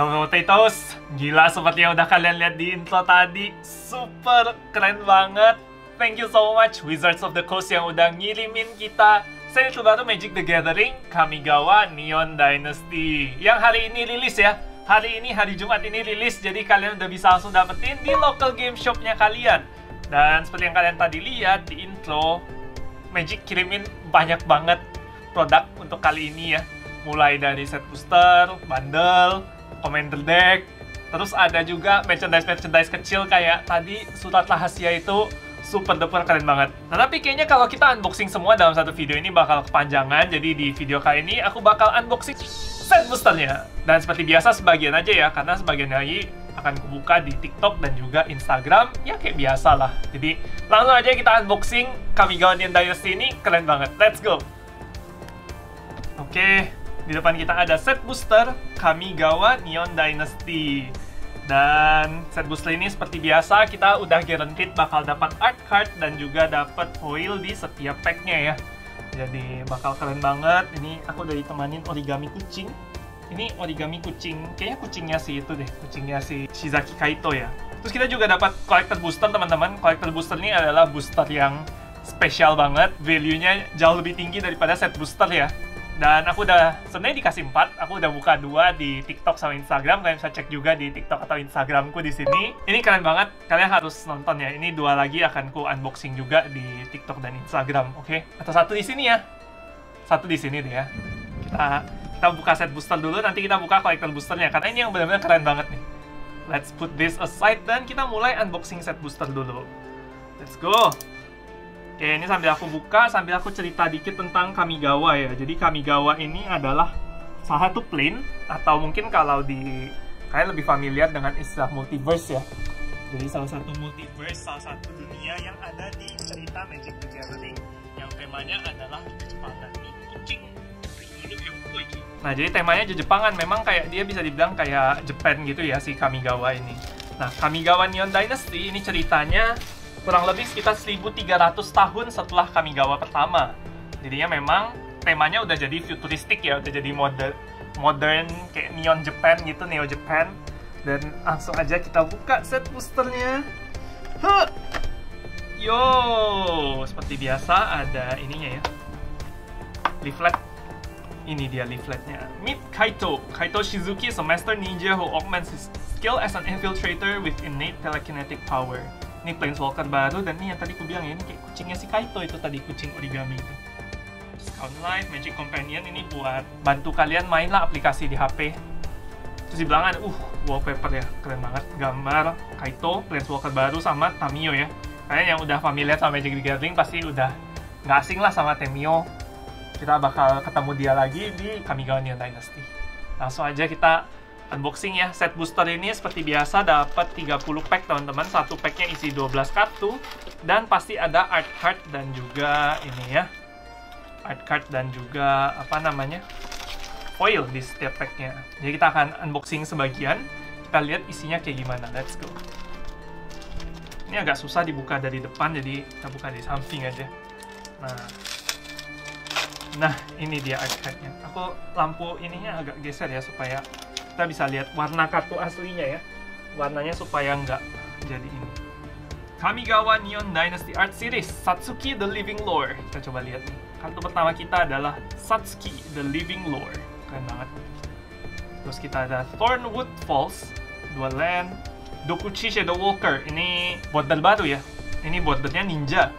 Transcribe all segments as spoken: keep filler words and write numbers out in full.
Hyper Potatoes. Gila seperti yang udah kalian lihat di intro tadi. Super keren banget. Thank you so much Wizards of the Coast yang udah ngirimin kita seri terbaru Magic the Gathering Kamigawa Neon Dynasty yang hari ini rilis ya. Hari ini, hari Jumat ini rilis, jadi kalian udah bisa langsung dapetin di local game shopnya kalian. Dan seperti yang kalian tadi lihat di intro, Magic kirimin banyak banget produk untuk kali ini ya. Mulai dari set booster, bundle, commander deck, terus ada juga merchandise-merchandise kecil kayak tadi surat rahasia itu. Super duper keren banget. Nah tapi kayaknya kalau kita unboxing semua dalam satu video ini bakal kepanjangan. Jadi di video kali ini aku bakal unboxing set boosternya. Dan seperti biasa sebagian aja ya, karena sebagian lagi akan kubuka di TikTok dan juga Instagram. Ya kayak biasa lah. Jadi langsung aja kita unboxing Kamigawa Neon Dynasty ini. Keren banget, let's go. Oke, di depan kita ada set booster Kamigawa Neon Dynasty. Dan set booster ini seperti biasa kita udah guaranteed bakal dapat art card dan juga dapat foil di setiap packnya ya. Jadi bakal keren banget. Ini aku udah ditemanin origami kucing. Ini origami kucing, kayaknya kucingnya si itu deh, kucingnya si Shizaki Kaito ya. Terus kita juga dapat collector booster teman-teman. Collector booster ini adalah booster yang spesial banget. Value-nya jauh lebih tinggi daripada set booster ya. Dan aku udah sebenarnya dikasih empat, aku udah buka dua di TikTok sama Instagram. Kalian bisa cek juga di TikTok atau Instagramku di sini. Ini keren banget, kalian harus nonton ya. Ini dua lagi akan ku unboxing juga di TikTok dan Instagram, oke? Okay? Atau satu di sini ya. Satu di sini deh ya. Kita kita buka set booster dulu, nanti kita buka collector boosternya karena ini yang benar-benar keren banget nih. Let's put this aside dan kita mulai unboxing set booster dulu. Let's go. Oke, ini sambil aku buka, sambil aku cerita dikit tentang Kamigawa ya. Jadi Kamigawa ini adalah salah satu plane, atau mungkin kalau di kalian lebih familiar dengan istilah multiverse ya. Jadi salah satu multiverse, salah satu dunia yang ada di cerita Magic the Gathering, yang temanya adalah Jepangan. Nah jadi temanya Jepangan, memang kayak dia bisa dibilang kayak Japan gitu ya si Kamigawa ini. Nah Kamigawa Neon Dynasty ini ceritanya kurang lebih sekitar seribu tiga ratus tahun setelah Kamigawa pertama. Jadinya memang temanya udah jadi futuristik ya, udah jadi modern, modern kayak neon Japan gitu, neo Japan. Dan langsung aja kita buka set boosternya. Huh. Yo, seperti biasa ada ininya ya. Leaflet. Ini dia leafletnya. Meet Kaito. Kaito Shizuki is a master ninja who augments his skill as an infiltrator with innate telekinetic power. Ini planeswalker baru, dan ini yang tadi aku bilang ya, ini kayak kucingnya si Kaito itu tadi, kucing origami itu. Discount Life, Magic Companion, ini buat bantu kalian main lah aplikasi di H P. Terus dibilang ada, uh, wallpaper ya, keren banget. Gambar Kaito, planeswalker baru, sama Tamiyo ya. Kalian yang udah familiar sama Magic the Gathering pasti udah nggak asing lah sama Tamiyo. Kita bakal ketemu dia lagi di Kamigawa Neon Dynasty. Langsung aja kita unboxing ya. Set booster ini seperti biasa dapat tiga puluh pack teman-teman. Satu packnya isi dua belas kartu dan pasti ada art card dan juga ini ya. Art card dan juga apa namanya? Foil di setiap packnya. Jadi kita akan unboxing sebagian. Kita lihat isinya kayak gimana. Let's go. Ini agak susah dibuka dari depan, jadi kita buka dari samping aja. Nah. Nah, ini dia art cardnya. Aku lampu ininya agak geser ya supaya kita bisa lihat warna kartu aslinya ya, warnanya supaya nggak jadi ini. Kamigawa Neon Dynasty Art Series Satsuki the Living Lore. Kita coba lihat nih, kartu pertama kita adalah Satsuki the Living Lore, keren banget. Terus kita ada Thornwood Falls, dua land, Dokuchi Shadowwalker, ini border baru ya, ini bordernya ninja.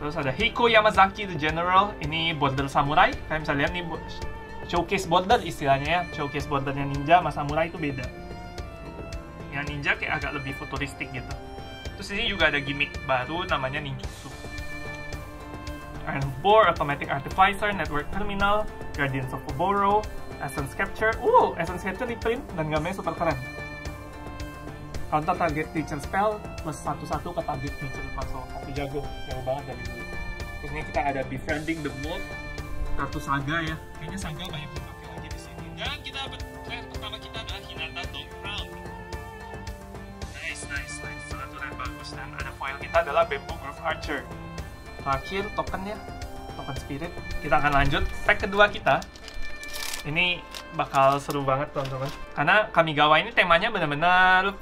Terus ada Hiko Yamazaki the General, ini border samurai. Kalian bisa lihat nih showcase border istilahnya ya, showcase bordernya ninja sama samurai itu beda. Yang ninja kayak agak lebih futuristik gitu. Terus ini juga ada gimmick baru namanya ninjutsu. Iron Boar, Automatic Artificer, Network Terminal, Guardians of Oboro, Essence Capture. Uh, Essence Capture reprint dan gambarnya super keren. Counter target creature spell plus satu satu ke target creature pasal. Aku jago, jago banget dari dulu. Terus ini kita ada Befriending the Mold. Kartu Saga ya, kayaknya Saga banyak dipakai lagi di sini. Dan kita player pertama kita adalah Hinata Dog Crown. Nice, nice, nice. Satu yang bagus. Dan ada foil kita adalah Bamboo Grove Archer. Terakhir tokennya, token Spirit. Kita akan lanjut pack kedua kita. Ini bakal seru banget teman-teman. Karena Kamigawa ini temanya benar-benar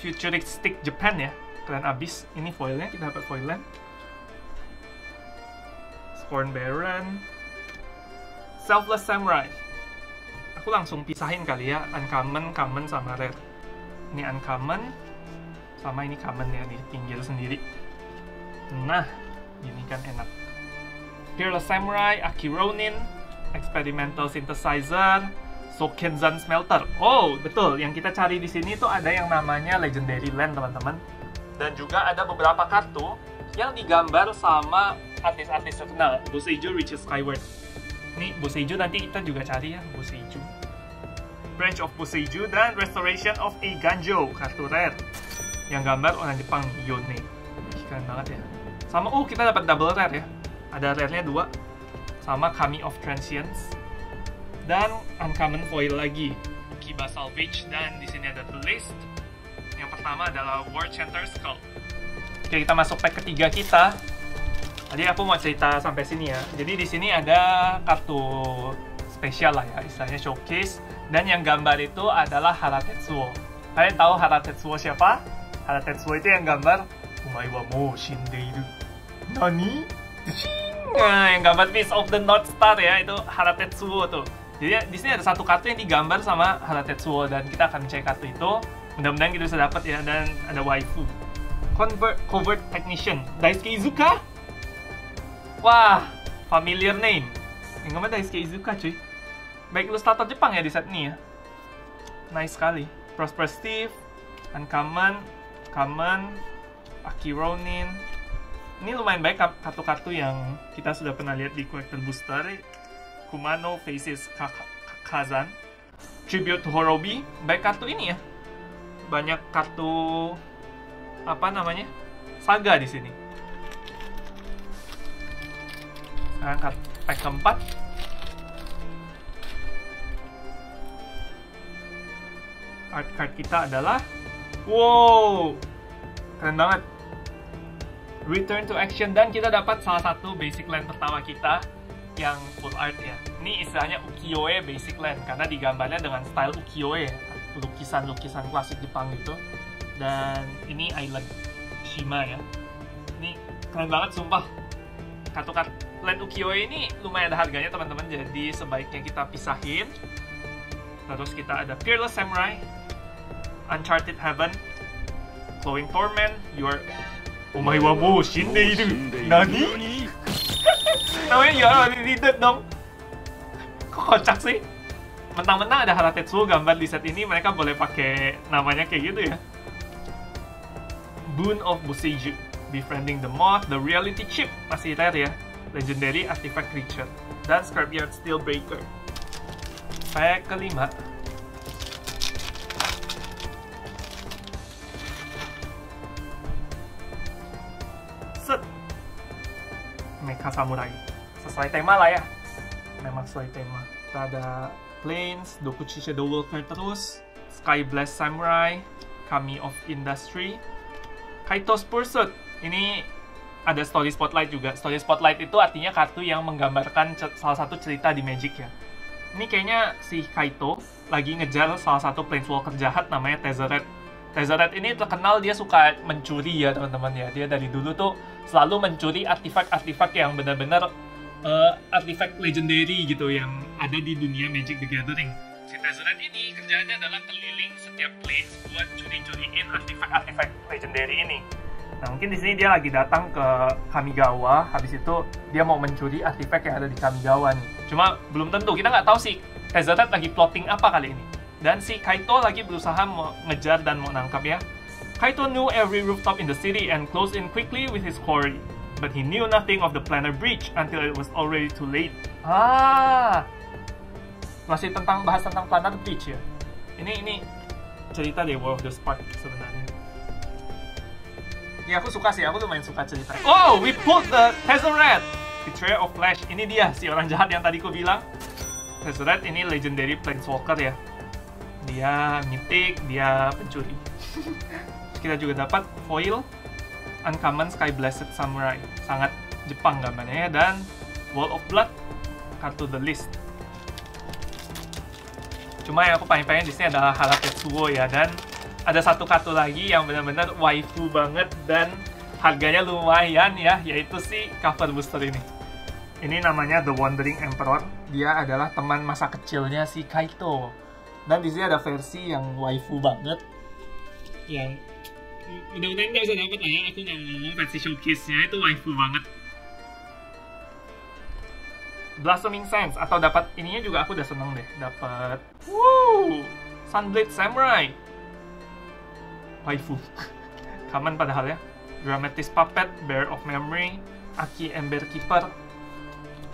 futuristic Japan ya. Keren abis. Ini foilnya, kita dapat foilnya. Scorn Baron, Selfless Samurai. Aku langsung pisahin kali ya, uncommon, common sama rare. Ini uncommon, sama ini common ya, di pinggir sendiri. Nah, ini kan enak. Peerless Samurai, Aki Ronin, Experimental Synthesizer, Sokenzan Smelter. Oh, betul. Yang kita cari di sini tuh ada yang namanya Legendary Land, teman-teman. Dan juga ada beberapa kartu yang digambar sama artis-artis terkenal. Boseiju Reaches Skyward. Ini Boseiju nanti kita juga cari ya, Boseiju. Branch of Boseiju dan Restoration of a Ganjo, kartu rare. Yang gambar orang Jepang, Yone. Keren banget ya. Sama, oh kita dapat double rare ya. Ada rare-nya dua, sama Kami of Transience, dan uncommon foil lagi, Kiba Salvage, dan di sini ada the list. Yang pertama adalah War Chanter Skull. Oke, kita masuk pack ketiga kita. Tadi aku mau cerita sampai sini ya. Jadi di sini ada kartu spesial lah ya, istilahnya showcase, dan yang gambar itu adalah Hara Tetsuo. Kalian tahu Hara Tetsuo siapa? Hara Tetsuo itu yang gambar Umae wa mou shindeiru. Nani? Nah, yang gambar Piece of the North Star ya, itu Hara Tetsuo tuh. Jadi di sini ada satu kartu yang digambar sama Hara Tetsuo, dan kita akan cek kartu itu. Mudah-mudahan kita bisa dapat ya, dan ada waifu. Convert Covert Technician, Daisuke Iizuka. Wah, familiar name. Yang gambar Daisuke Iizuka cuy. Baik ilustrator Jepang ya di set ini ya. Nice sekali. Prosperous Thief, Uncommon, Common, Aki Ronin. Ini lumayan baik kartu-kartu yang kita sudah pernah lihat di Collector Booster. Kumano Faces Kakazan, Tribute to Horobi. Baik kartu ini ya. Banyak kartu apa namanya? Saga di sini. Sekarang pack keempat. Art card kita adalah, wow, keren banget. Return to Action, dan kita dapat salah satu basic land pertama kita yang full art ya. Ini istilahnya ukiyo-e basic land, karena digambarnya dengan style ukiyo-e, lukisan-lukisan klasik Jepang gitu. Dan ini island Shima ya. Ini keren banget sumpah. Kartu-kartu land ukiyo-e ini lumayan ada harganya teman-teman, jadi sebaiknya kita pisahin. Terus kita ada Fearless Samurai, Uncharted Heaven, Flowing Torment, You Are Omae wa mou shindeiru. Nani? Namanya You Are Already Dead dong. Kok kocak sih? Mentang-mentang ada Hara Tetsuo gambar di set ini, mereka boleh pakai namanya kayak gitu ya. Boon of Boseiju, Befriending the Moth, The Reality Chip, masih rare ya. Legendary Artifact Creature, dan Scrapyard Steelbreaker. Pack kelima. Mecha Samurai, sesuai tema lah ya, memang sesuai tema. Kita ada Plains, Dokuchi Shadow Walker, terus Sky Blast Samurai, Kami of Industry, Kaito's Pursuit. Ini ada Story Spotlight juga. Story Spotlight itu artinya kartu yang menggambarkan salah satu cerita di Magic ya. Ini kayaknya si Kaito lagi ngejar salah satu Planeswalker jahat namanya Tezzeret. Tezzeret ini terkenal dia suka mencuri ya teman-teman ya. Dia dari dulu tuh selalu mencuri artefak-artefak yang benar-benar uh, artefak legendary gitu yang ada di dunia Magic the Gathering. Si Tezzeret ini kerjaannya adalah keliling setiap place buat curi-curiin artefak-artefak legendary ini. Nah mungkin di sini dia lagi datang ke Kamigawa, habis itu dia mau mencuri artefak yang ada di Kamigawa nih. Cuma belum tentu, kita nggak tahu si Tezzeret lagi plotting apa kali ini. Dan si Kaito lagi berusaha mengejar dan mau nangkap ya. Kaito knew every rooftop in the city and closed in quickly with his quarry. But he knew nothing of the planar breach until it was already too late. Ah, masih tentang bahas tentang planar breach ya. Ini ini cerita The War of the Spark sebenarnya. Ya aku suka sih, aku lumayan suka cerita. Oh, we pulled the Tezzeret, Betrayer of Flash. Ini dia si orang jahat yang tadi ku bilang. Tezzeret ini legendary planeswalker ya. Dia mythic, dia pencuri. Kita juga dapat foil uncommon Sky Blasted Samurai, sangat Jepang gambarnya, dan Wall of Blood, kartu The List. Cuma yang aku paling pengen di sini adalah Hara Tetsuo ya, dan ada satu kartu lagi yang benar-benar waifu banget dan harganya lumayan ya, yaitu si cover booster ini. Ini namanya The Wandering Emperor. Dia adalah teman masa kecilnya si Kaito. Dan di sini ada versi yang waifu banget. Yang mudah-mudahan nggak bisa dapat lah ya. Aku nggak ngomong versi showcase-nya itu waifu banget. Blossoming Sands atau dapat ininya juga aku udah seneng deh. Dapat. Woo! Sunblade Samurai. Waifu. Kamen padahal ya. Dramatis Puppet, Bear of Memory, Aki Ember Keeper.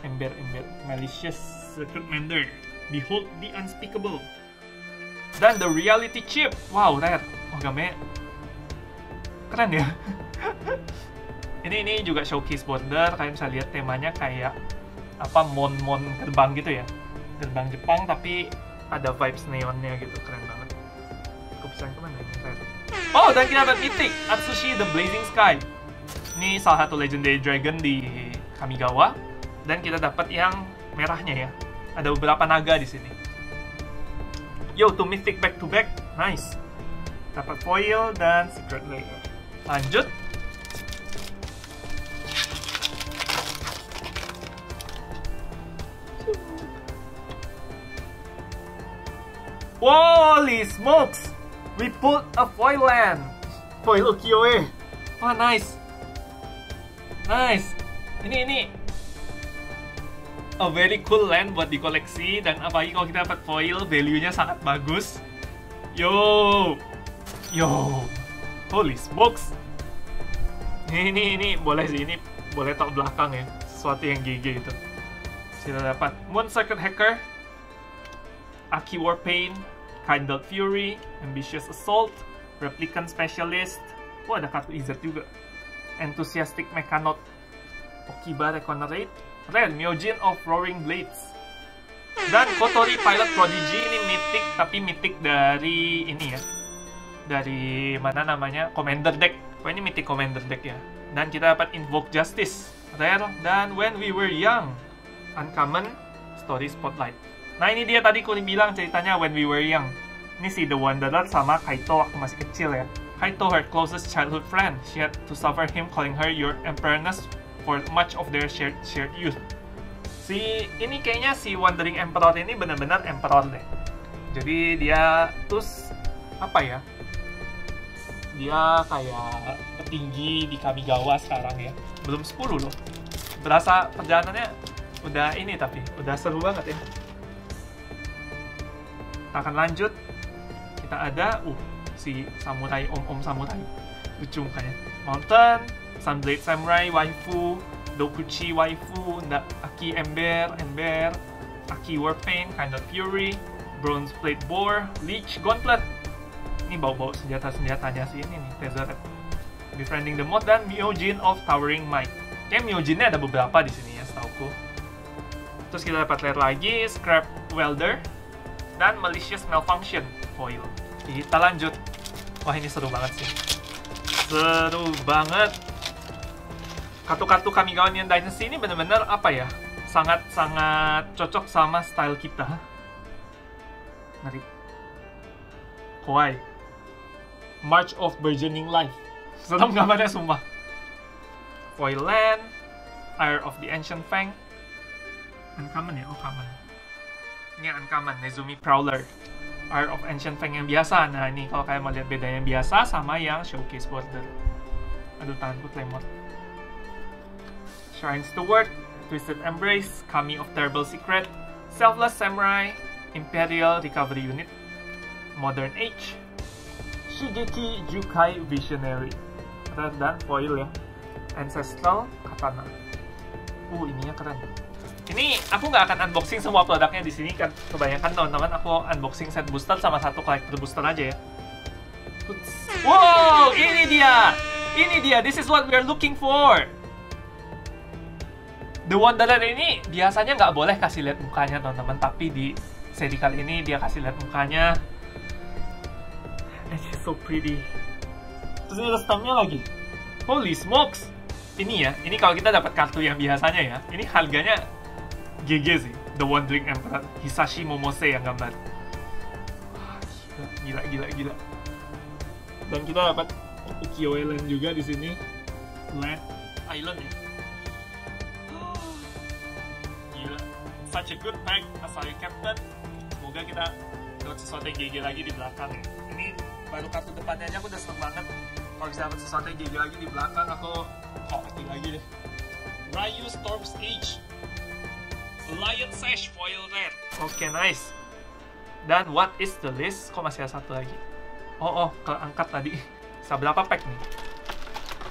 Ember, Ember, Malicious Recruitmander, Behold the Unspeakable, dan The Reality Chip. Wow, rare. Oh, gamenya keren ya. ini ini juga showcase border. Kalian bisa lihat temanya kayak apa, mon-mon gerbang gitu ya, gerbang Jepang tapi ada vibes neonnya gitu, keren banget. Kepesan kemana ini? Oh, dan kita dapat mythic Atsushi the Blazing Sky. Ini salah satu legendary dragon di Kamigawa. Dan kita dapat yang merahnya ya. Ada beberapa naga di sini. Yo, to mythic back to back. Nice. Dapat foil dan secret layer. Lanjut. Holy smokes. We pulled a foil land. Foil ukiyo-e. Wah, nice. Nice. Ini ini a very cool land buat dikoleksi, dan apalagi kalau kita dapat foil, value-nya sangat bagus. Yo, yo, holy smokes! Ini, ini, ini boleh sih, ini boleh top belakang ya, sesuatu yang G G itu. Kita dapat Moon Circuit Hacker, Aki Warpain, Kindled Fury, Ambitious Assault, Replicant Specialist. Oh, ada kartu Izzard juga. Enthusiastic Mechanaut, Okiba Reconnerate. Rare, Myojin of Roaring Blades. Dan Kotori Pilot Prodigy, ini mythic, tapi mythic dari ini ya, dari mana namanya, Commander Deck. Oh, ini mythic Commander Deck ya. Dan kita dapat Invoke Justice, rare, dan When We Were Young, uncommon, Story Spotlight. Nah, ini dia tadi Kuri bilang ceritanya When We Were Young. Ini si The Wanderer sama Kaito waktu masih kecil ya. Kaito, her closest childhood friend, she had to suffer him calling her your emperoress for much of their shared shared youth. Si ini kayaknya si Wandering Emperor ini benar-benar emperor deh. Jadi dia terus apa ya? Dia kayak petinggi di Kamigawa sekarang ya. Belum sepuluh loh. Berasa perjalanannya udah ini, tapi udah seru banget ya. Kita akan lanjut. Kita ada uh si samurai, om-om samurai. Lucu mukanya. Mountain, Sunblade Samurai, waifu, Dokuchi waifu, Aki Ember, Ember, Aki Warpaint, Kind of Fury, Bronze Plate Boar, Leech Gauntlet. Ini bau-bau senjata-senjatanya sih ini nih, Tezzeret. Befriending the Moth, dan Myojin of Towering Might. Kayak Myojinnya ada beberapa di sini ya, setauku. Terus kita dapat lihat lagi, Scrap Welder, dan Malicious Malfunction, foil. Kita lanjut. Wah, ini seru banget sih. Seru banget. Kartu-kartu Kamigawa Neon Dynasty ini benar-benar apa ya, sangat-sangat cocok sama style kita. Menarik. Kawaii. March of Burgeoning Life. Serem gambarnya sumpah. Foil Land, Ire of the Ancient Fang. Uncommon ya? Oh, common. Ini uncommon, Nezumi Prowler. Ire of Ancient Fang yang biasa. Nah, ini kalau kalian mau lihat bedanya yang biasa sama yang showcase border. Aduh, tanganku tremor. Shrine Steward, Twisted Embrace, Kami of Terrible Secret, Selfless Samurai, Imperial Recovery Unit, Modern Age, Shigeki Jukai Visionary, rare dan foil ya, Ancestral Katana. Uh, ininya keren. Ini aku nggak akan unboxing semua produknya di sini kan, kebanyakan teman-teman aku unboxing set booster sama satu collector booster aja ya. Wow, ini dia, ini dia. This is what we are looking for. The Wanderer ini biasanya nggak boleh kasih lihat mukanya teman-teman, tapi di seri kali ini dia kasih lihat mukanya. And she's so pretty. Terus ini restamnya lagi. Holy smokes! Ini ya, ini kalau kita dapat kartu yang biasanya ya, ini harganya G G sih. The Wandering Emperor, Hisashi Momose yang gambar. Gila, gila, gila. Dan kita dapat Ukiyo Island juga di sini. Land Island ya. Gila. Such a good pack asal captain. Semoga kita dapat sesuatu yang G G lagi di belakang ya. Ini baru kartu depannya aja aku udah seneng banget. Kalau bisa dapat sesuatu yang G G lagi di belakang aku kopi lagi deh. Ryu Storm's Age. Lion Sash Foil Red. Oke, okay, nice. Dan what is the list? Kok masih ada satu lagi? Oh, oh, keangkat tadi. Bisa berapa pack nih?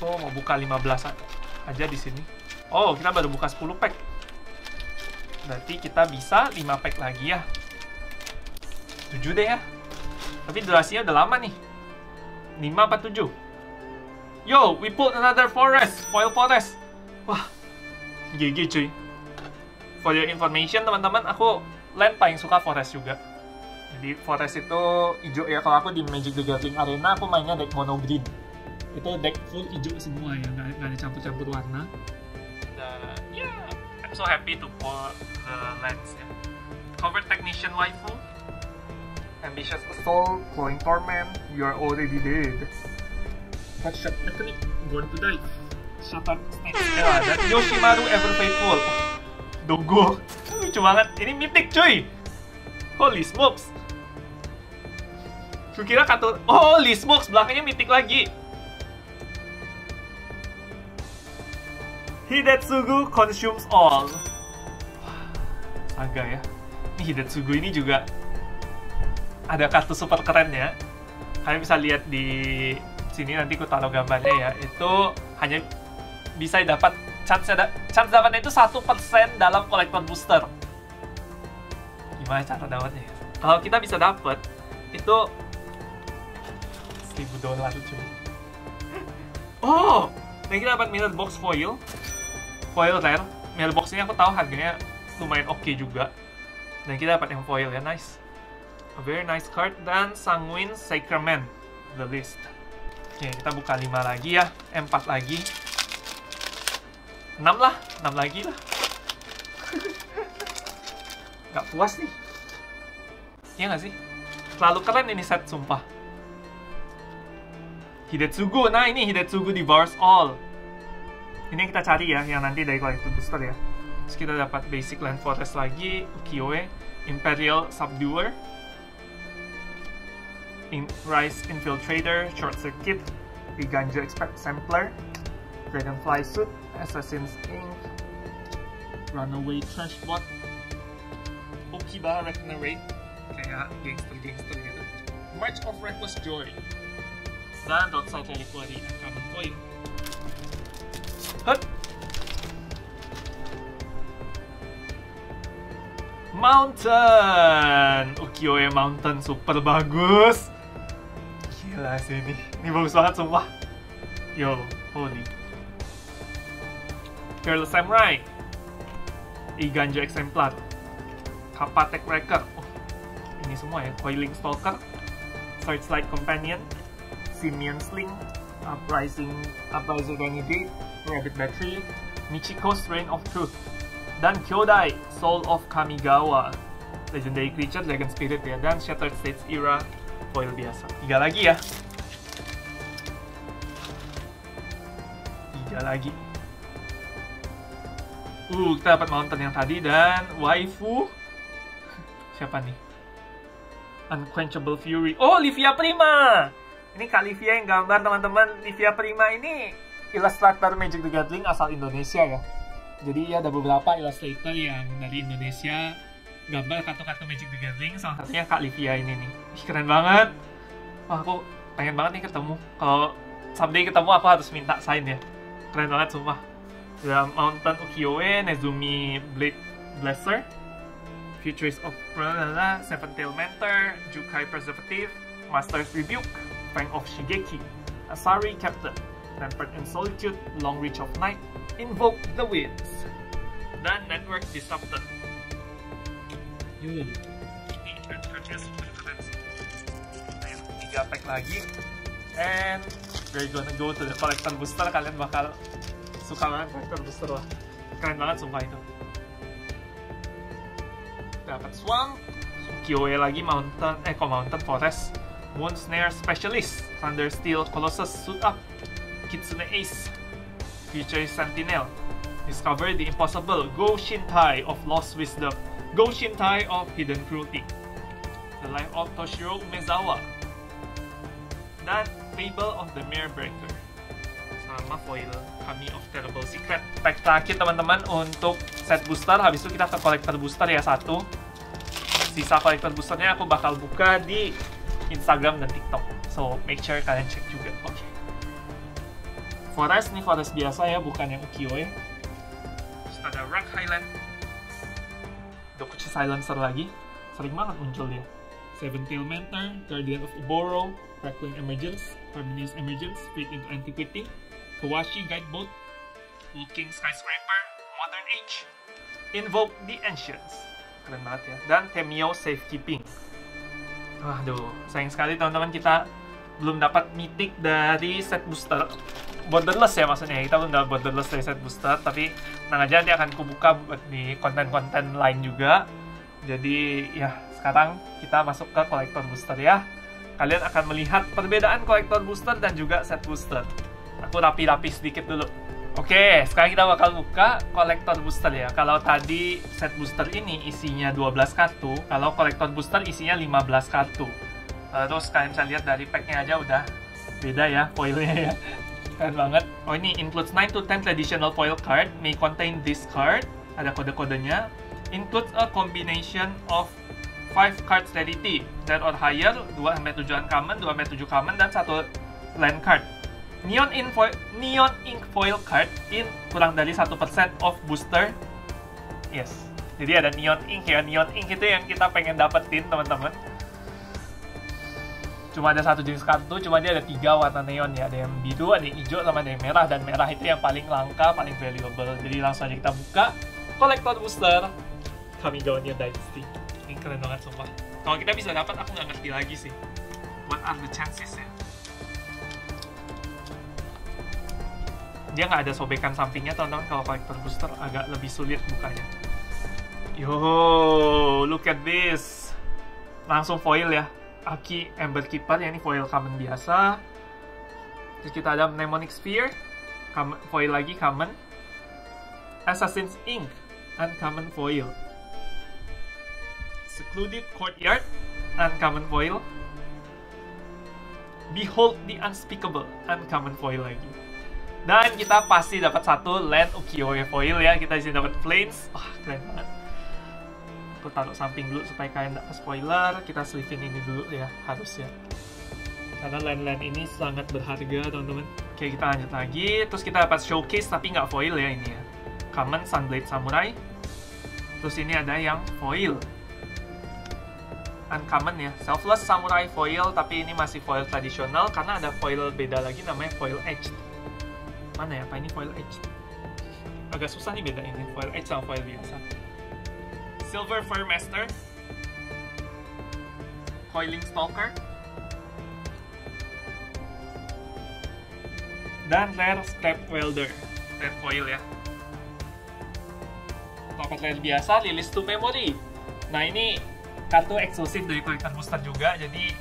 Oh, mau buka lima belas aja di sini. Oh, kita baru buka sepuluh pack. Berarti kita bisa lima pack lagi ya. tujuh deh ya. Tapi durasinya udah lama nih. lima, empat, tujuh. Yo, we pulled another forest. Foil forest. Wah, G G cuy. For your information teman-teman, aku land paling suka forest juga. Jadi forest itu hijau ya. Kalau aku di Magic the Gathering Arena, aku mainnya deck mono green. Itu deck full hijau semua ya, nggak, nggak ada campur-campur warna. Dan ya, yeah, I'm so happy to pull the lands ya. Cover Technician Waifu, Ambitious Assault, Glowing Torment, You Are Already Dead, Hotshot Mechanic, Born to Die, Shattered Snake, yeah, dan Yoshimaru Ever Faithful. Dogo, lucu banget. Ini mythic cuy. Holy smokes. Kukira kartu. Holy smokes, belakangnya mythic lagi. Hidetsugu Consumes All. Agak ya. Ini Hidetsugu ini juga ada kartu super kerennya. Kalian bisa lihat di sini, nanti aku taruh gambarnya ya. Itu hanya bisa dapat chance ada chance dapatnya itu satu persen dalam kolektor booster. Gimana cara dapatnya? Kalau kita bisa dapat itu seribu dolar cuy. Oh, dan kita dapat mirror box foil. Foil rare. Mirror box ini aku tahu harganya lumayan oke okay juga. Dan kita dapat yang foil ya, nice. A very nice card. Dan Sanguine Sacrament the list. Oke, kita buka lima lagi ya. empat lagi. enam lah, enam lagi lah. Gak puas nih. Iya gak sih? Terlalu keren ini set, sumpah. Hidetsugu, nah ini Hidetsugu Devours All. Ini yang kita cari ya, yang nanti dari kolektor booster ya. Terus kita dapat Basic Land Forest lagi, Ukiyo-e, Imperial Subduer, In Rise Infiltrator, Short Circuit, Viganja Expect Sampler, Dragonfly Suit, Assassin's Ink, Runaway Trash Bot, Okiba Regenerate, kayak gangster-gangster gitu, March of Reckless Joy, dan Dotsai Territory Uncommon Coin. Hut! Mountain! Ukiyo-e Mountain super bagus! Gila sih ini, ini bagus banget sumpah. Yo, holy. Careless Samurai, Iganjo Exemplar, Kapatek Wrecker, oh, ini semua ya, Coiling Stalker, Searchlight Companion, Simian Sling, Uprising, Uprising Renegade, Rabbit Battery, Michiko's Reign of Truth, dan Kyodai, Soul of Kamigawa, Legendary Creature, Dragon Spirit ya, dan Shattered States Era, foil biasa. Tiga lagi ya. Tiga lagi. Uh, kita dapat mountain yang tadi dan waifu siapa nih? Unquenchable Fury. Oh, Livia Prima. Ini Kak Livia yang gambar teman-teman. Livia Prima ini ilustrator Magic the Gathering asal Indonesia ya. Jadi ya ada beberapa ilustrator yang dari Indonesia gambar kartu-kartu Magic the Gathering. Salah satunya Kak Livia ini nih. Ih, keren banget. Wah, aku pengen banget nih ketemu. Kalau someday ketemu aku harus minta sign ya. Keren banget sumpah. The Mountain Ukiyo-e, Nezumi Blade Blesser, Futurist of Pralala, Seven Tail Mentor, Jukai Preservative, Master's Rebuke, Fang of Shigeki, Asari Captain, Tempered in Solitude, Long Reach of Night, Invoke the Winds, dan Network Disruptor. Yuk, ini card-cardnya super keren sih. Tiga pack lagi, and we're gonna go to the collector booster. Kalian bakal suka banget kolektor booster lah. Keren banget sumpah itu. Dapat Swamp, Q O E lagi Mountain, eh kok Mountain Forest, Moon Snare Specialist, Thunder Steel Colossus Suit Up, Kitsune Ace, Future Sentinel, Discover the Impossible, Go Shintai of Lost Wisdom, Go Shintai of Hidden Cruelty, The Life of Toshiro Umezawa, dan Fable of the Mirebreaker, sama foil Kami of Terrible Secret. Pack terakhir teman-teman untuk set booster, habis itu kita ke collector booster ya satu. Sisa collector boosternya aku bakal buka di Instagram dan TikTok, so make sure kalian cek juga. Oke, okay. Forest nih forest biasa ya, bukan yang ukiyo ya. Terus ada Rock Highland, Dokuchi Silencer lagi, sering banget muncul dia. Seven Tail Mentor, Guardian of Uboro, Crackling Emergence, Terminus Emergence, Fate into Antiquity, Kawashi Guideboat, Walking Skyscraper, Modern Age, Invoke the Ancients, keren banget ya, dan Tamiyo Safekeeping. Waduh, sayang sekali teman-teman kita belum dapat mythic dari set booster borderless ya, maksudnya kita belum dapat borderless dari set booster, tapi tenang aja nanti akan kubuka buat di konten-konten lain juga. Jadi ya sekarang kita masuk ke kolektor booster ya. Kalian akan melihat perbedaan kolektor booster dan juga set booster. Aku rapi-rapi sedikit dulu. Oke, sekarang kita bakal buka kolektor booster ya. Kalau tadi set booster ini isinya dua belas kartu, kalau kolektor booster isinya lima belas kartu. Terus kalian bisa lihat dari packnya aja udah beda ya foilnya ya. Keren banget. Oh ini includes nine to ten traditional foil card, may contain this card. Ada kode-kodenya. Includes a combination of five cards rarity that or higher, dua M tujuh uncommon, dua M tujuh common, dan satu land card. Neon, info, neon ink foil card in kurang dari satu persen of booster. Yes, jadi ada neon ink ya. Neon ink itu yang kita pengen dapetin teman-teman. Cuma ada satu jenis kartu, cuma dia ada tiga warna neon ya. Ada yang biru, ada yang hijau, sama ada yang merah. Dan merah itu yang paling langka, paling valuable. Jadi langsung aja kita buka kolektor booster Kamigawa Neon Dynasty. Ini keren banget sumpah. Kalau kita bisa dapat, aku nggak ngerti lagi sih. What are the chances ya? Dia nggak ada sobekan sampingnya teman-teman. Kalau collector booster agak lebih sulit bukanya. Yo, look at this. Langsung foil ya. Aki Ember Keeper, yang ini foil common biasa. Terus kita ada Mnemonic Sphere, common, foil lagi common. Assassin's Ink, uncommon foil. Secluded Courtyard, uncommon foil. Behold the Unspeakable, uncommon foil lagi. Dan kita pasti dapat satu land ukiyo-e foil ya. Kita disini dapat Plains. Wah, keren banget. Aku taruh samping dulu supaya kalian nggak spoiler. Kita sleeve-in ini dulu ya, harusnya. Karena land-land ini sangat berharga, teman-teman. Oke, kita lanjut lagi. Terus kita dapat Showcase, tapi nggak foil ya ini ya. Common Sunblade Samurai. Terus ini ada yang foil. Uncommon ya, Selfless Samurai foil, tapi ini masih foil tradisional karena ada foil beda lagi namanya foil edged. Mana ya, apa ini foil edged? Agak susah nih bedain ini, foil edged sama foil biasa. Silver Fur Master, Coiling Stalker, dan Rare Scrap Welder, Rare foil ya. Dapat Rare biasa, Release to Memory. Nah ini kartu eksklusif dari kolektor booster juga, jadi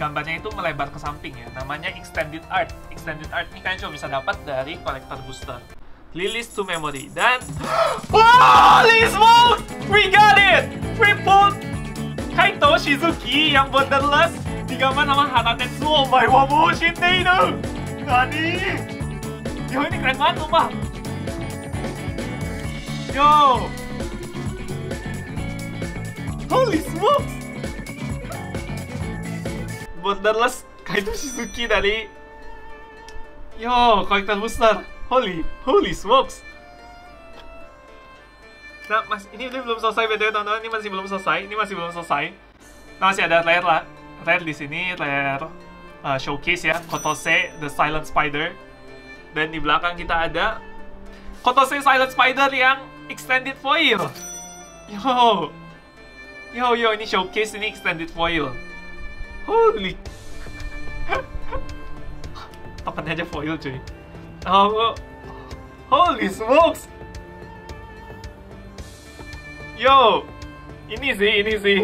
gambarnya itu melebar ke samping ya. Namanya Extended Art. Extended Art ini kalian cuma bisa dapat dari kolektor booster. Release to Memory dan holy smoke, we got it! Triple Kaito Shizuki yang borderless digambar nama Hara Tetsuo by Wabo Shinteiru. Nani? Yo ini keren banget sumpah. Yo. Holy smokes! Borderless Kaito Shizuki dari... Yo, collector booster! Holy, holy smokes! Nah, mas, ini, ini belum selesai btw teman-teman, ini masih belum selesai, ini masih belum selesai. Nah, masih ada rare lah, rare di sini, rare uh, showcase ya, Kotose the Silent Spider. Dan di belakang kita ada Kotose Silent Spider yang extended foil. Yo! Yo yo, ini showcase, ini extended foil. Holy. Tokennya aja foil cuy. Oh, holy smokes. Yo, ini sih, ini sih.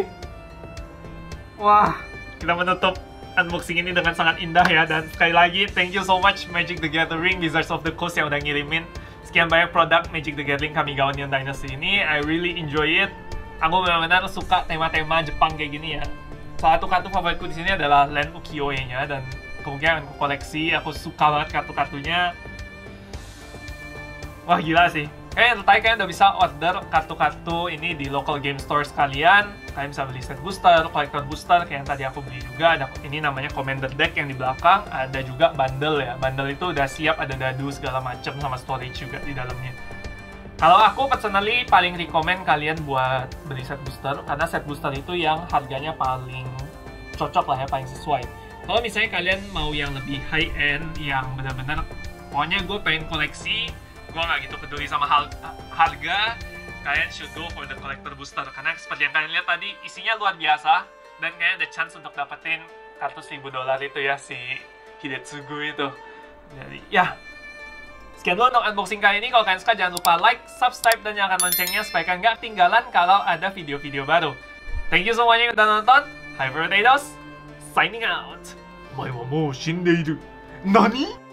Wah, kita menutup unboxing ini dengan sangat indah ya. Dan sekali lagi, thank you so much Magic the Gathering, Wizards of the Coast yang udah ngirimin sekian banyak produk Magic the Gathering Kamigawa Neon Dynasty ini. I really enjoy it. Aku benar-benar suka tema-tema Jepang kayak gini ya. Salah satu kartu favoritku di sini adalah Land Ukiyo-nya, dan kemungkinan aku koleksi. Aku suka banget kartu-kartunya. Wah, gila sih. Kayaknya tertarik, kalian udah bisa order kartu-kartu ini di local game stores kalian. Kalian bisa beli set booster, collector booster, kayak yang tadi aku beli juga. Ada, ini namanya commander deck yang di belakang. Ada juga bundle ya. Bundle itu udah siap, ada dadu segala macam sama storage juga di dalamnya. Kalau aku personally paling rekomen kalian buat beli set booster, karena set booster itu yang harganya paling cocok lah ya, paling sesuai. Kalau misalnya kalian mau yang lebih high end, yang benar-benar pokoknya gue pengen koleksi, gue nggak gitu peduli sama harga, kalian should go for the collector booster, karena seperti yang kalian lihat tadi isinya luar biasa, dan kalian ada chance untuk dapetin kartu seribu dolar itu ya, si Hidetsugu itu. Jadi ya, sekian dulu untuk unboxing kali ini. Kalau kalian suka jangan lupa like, subscribe, dan nyalakan loncengnya supaya kalian nggak ketinggalan kalau ada video-video baru. Thank you semuanya yang udah nonton. Hyper Potatoes signing out. Mai wa mou shindeiru. Nani?